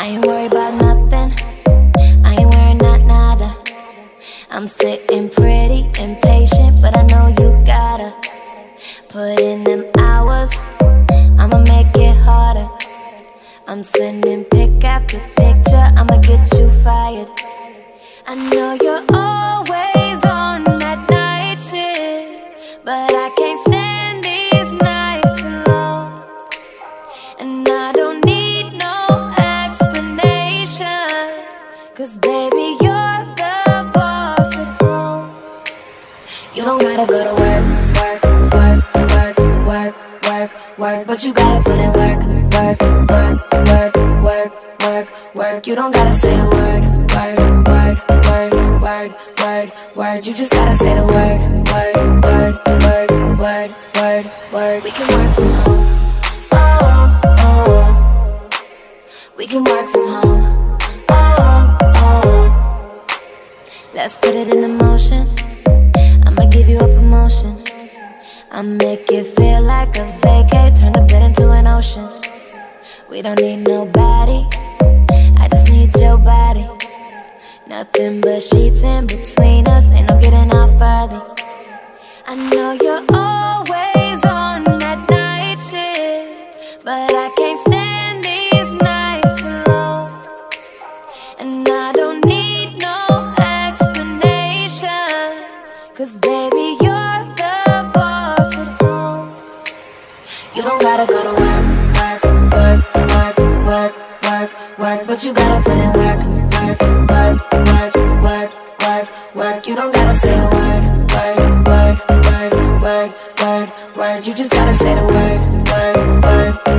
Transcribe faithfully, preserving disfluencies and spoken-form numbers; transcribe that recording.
I ain't worried about nothing, I ain't wearing not nada. I'm sitting pretty, impatient, but I know you gotta put in them hours, I'ma make it harder. I'm sending pic after picture, I'ma get you fired. I know you're always on that night shift, but I can't stand cause baby, you're the boss at home. You don't gotta go to work, work, work, work, work, work, work, but you gotta put in work, work, work, work, work, work, work. You don't gotta say a word, word, word, word, word, word, word. You just gotta say the word, word, word, word, word, word, word. We can work from home. Oh, oh, oh. We can work from home. Let's put it in motion, I'ma give you a promotion. I make it feel like a vacay, turn the bed into an ocean. We don't need nobody, I just need your body. Nothing but sheets in between us, ain't no getting off early. I know you're always on that night shift, but I can't stand these nights alone. And I don't need cause baby, you're the boss at home. You don't gotta go to work, work, work, work, work, work, work, but you gotta put in work, work, work, work, work, work, work. You don't gotta say a word, word, word, word, word, word, word. You just gotta say the word, word, word.